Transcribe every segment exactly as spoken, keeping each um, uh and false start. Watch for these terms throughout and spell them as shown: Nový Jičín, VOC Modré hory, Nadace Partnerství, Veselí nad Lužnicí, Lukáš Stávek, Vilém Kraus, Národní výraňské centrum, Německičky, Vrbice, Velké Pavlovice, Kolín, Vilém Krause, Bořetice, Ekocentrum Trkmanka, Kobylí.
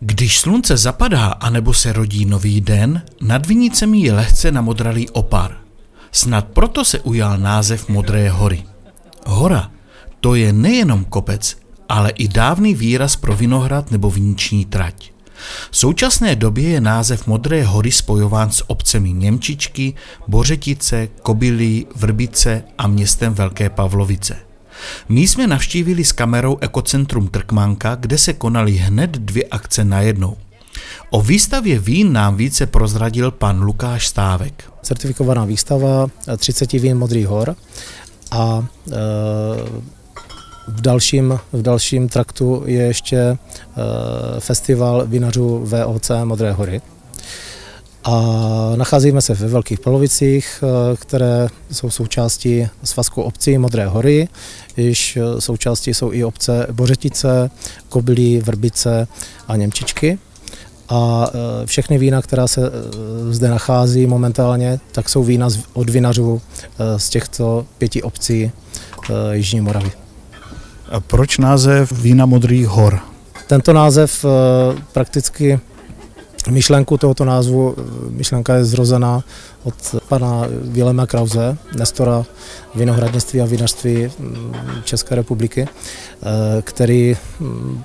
Když slunce zapadá anebo se rodí nový den, nad vinicemi je lehce namodralý opar. Snad proto se ujal název Modré hory. Hora, to je nejenom kopec, ale i dávný výraz pro vinohrad nebo viniční trať. V současné době je název Modré hory spojován s obcemi Němčičky, Bořetice, Kobylí, Vrbice a městem Velké Pavlovice. My jsme navštívili s kamerou Ekocentrum Trkmanka, kde se konaly hned dvě akce najednou. O výstavě vín nám více prozradil pan Lukáš Stávek. Certifikovaná výstava třicet vín Modrých hor a e V dalším, v dalším traktu je ještě e, festival vinařů V O C Modré hory. A nacházíme se ve Velkých Pavlovicích, e, které jsou součástí svazku obcí Modré hory, již součástí jsou i obce Bořetice, Kobylí, Vrbice a Němčičky. A e, všechny vína, která se e, zde nachází momentálně, tak jsou vína z, od vinařů e, z těchto pěti obcí e, Jižní Moravy. A proč název Vína Modrých hor? Tento název, prakticky myšlenku tohoto názvu, myšlenka je zrozená od pana Viléma Krause, nestora vinohradnictví a vinařství České republiky, který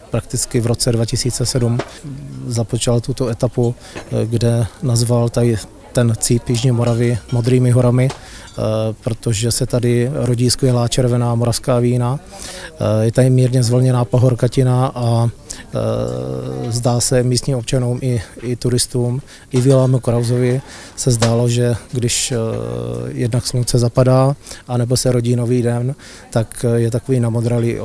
prakticky v roce dva tisíce sedm započal tuto etapu, kde nazval tady ten cíp Jižní Moravy Modrými horami, protože se tady rodí skvělá červená moravská vína. Je tady mírně zvlněná pahorkatina a zdá se místním občanům i, i turistům, i Vilému Krausovi se zdálo, že když jednak slunce zapadá, anebo se rodí nový den, tak je takový namodralý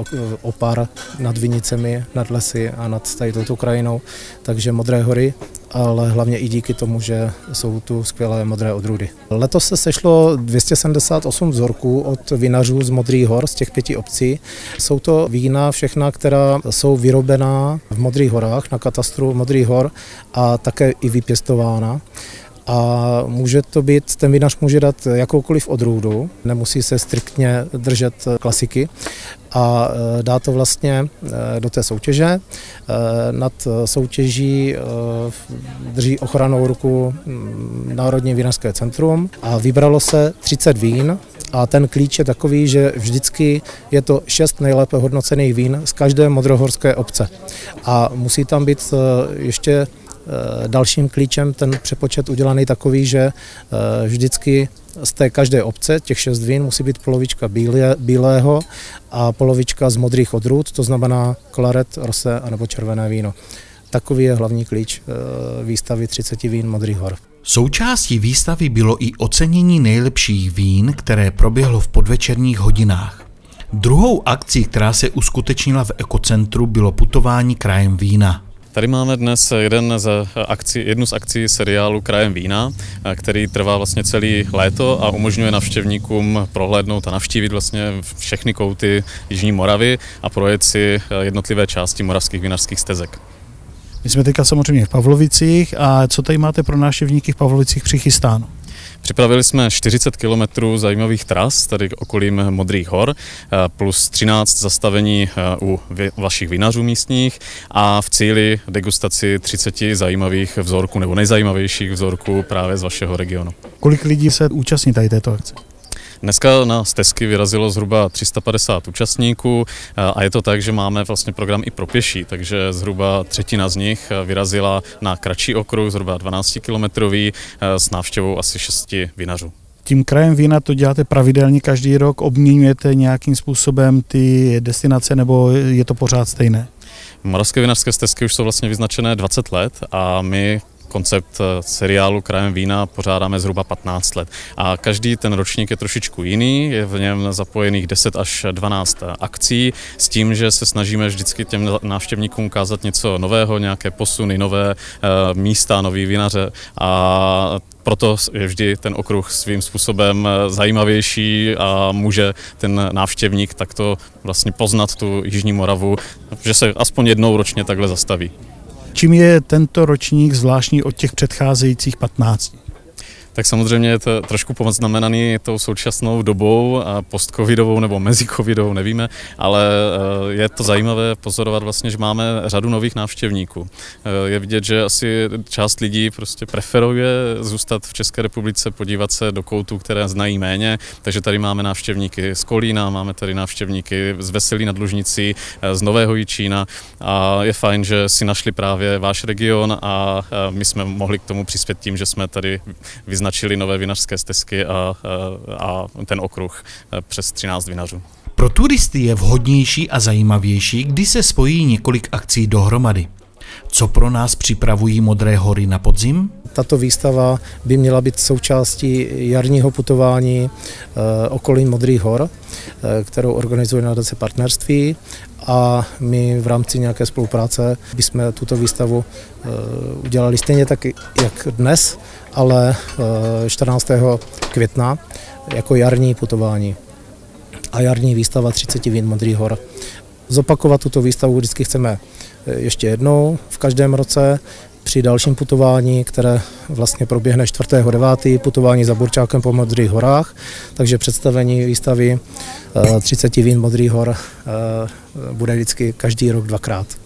opar nad vinicemi, nad lesy a nad tady touto krajinou. Takže Modré hory, ale hlavně i díky tomu, že jsou tu skvělé modré odrůdy. Letos se sešlo dvě stě sedmdesát osm vzorků od vinařů z Modrých hor, z těch pěti obcí. Jsou to vína všechna, která jsou vyrobená v Modrých horách, na katastru Modrých hor a také i vypěstována. A může to být, ten vinař může dát jakoukoliv odrůdu, nemusí se striktně držet klasiky a dá to vlastně do té soutěže. Nad soutěží drží ochranou ruku Národní výraňské centrum a vybralo se třicet vín a ten klíč je takový, že vždycky je to šest nejlépe hodnocených vín z každé modrohorské obce a musí tam být ještě dalším klíčem ten přepočet udělaný takový, že vždycky z té každé obce, těch šest vín, musí být polovička bílé, bílého a polovička z modrých odrůd, to znamená klaret, rosé anebo červené víno. Takový je hlavní klíč výstavy třicet vín Modrých hor. Součástí výstavy bylo i ocenění nejlepších vín, které proběhlo v podvečerních hodinách. Druhou akcí, která se uskutečnila v Ekocentru, bylo putování krajem vína. Tady máme dnes jeden z akcí, jednu z akcí seriálu Krajem vína, který trvá vlastně celý léto a umožňuje navštěvníkům prohlédnout a navštívit vlastně všechny kouty Jižní Moravy a projet si jednotlivé části moravských vinařských stezek. My jsme teďka samozřejmě v Pavlovicích a co tady máte pro návštěvníky v Pavlovicích přichystáno? Připravili jsme čtyřicet kilometrů zajímavých tras tady okolím Modrých hor, plus třináct zastavení u vašich vinařů místních a v cíli degustaci třicet zajímavých vzorků nebo nejzajímavějších vzorků právě z vašeho regionu. Kolik lidí se účastní tady této akce? Dneska na stezky vyrazilo zhruba tři sta padesát účastníků a je to tak, že máme vlastně program i pro pěší, takže zhruba třetina z nich vyrazila na kratší okruh, zhruba dvanáctikilometrový, s návštěvou asi šesti vinařů. Tím Krajem vína to děláte pravidelně každý rok, obměňujete nějakým způsobem ty destinace nebo je to pořád stejné? Moravské vinařské stezky už jsou vlastně vyznačené dvacet let a my koncept seriálu Krajem vína pořádáme zhruba patnáct let a každý ten ročník je trošičku jiný, je v něm zapojených deset až dvanáct akcí s tím, že se snažíme vždycky těm návštěvníkům ukázat něco nového, nějaké posuny, nové místa, nový vinaře a proto je vždy ten okruh svým způsobem zajímavější a může ten návštěvník takto vlastně poznat tu Jižní Moravu, že se aspoň jednou ročně takhle zastaví. Čím je tento ročník zvláštní od těch předcházejících patnácti? tak samozřejmě je to trošku poznamenaný tou současnou dobou a postcovidovou nebo mezicovidovou, nevíme, ale je to zajímavé pozorovat vlastně, že máme řadu nových návštěvníků. Je vidět, že asi část lidí prostě preferuje zůstat v České republice, podívat se do koutů, které znají méně, takže tady máme návštěvníky z Kolína, máme tady návštěvníky z Veselí nad Lužnicí, z Nového Jičína a je fajn, že si našli právě váš region a my jsme mohli k tomu přispět tím, že jsme tady vyznačili nové vinařské stezky a, a ten okruh přes třináct vinařů. Pro turisty je vhodnější a zajímavější, když se spojí několik akcí dohromady. Co pro nás připravují Modré hory na podzim? Tato výstava by měla být součástí jarního putování okolí Modrých hor, kterou organizuje Nadace Partnerství, a my v rámci nějaké spolupráce bychom tuto výstavu udělali stejně tak, jak dnes, ale čtrnáctého května jako jarní putování a jarní výstava třicet vín Modrých hor. Zopakovat tuto výstavu vždycky chceme ještě jednou v každém roce při dalším putování, které vlastně proběhne čtvrtého devátého putování za Burčákem po Modrých horách, takže představení výstavy třicet vín Modrých hor bude vždycky každý rok dvakrát.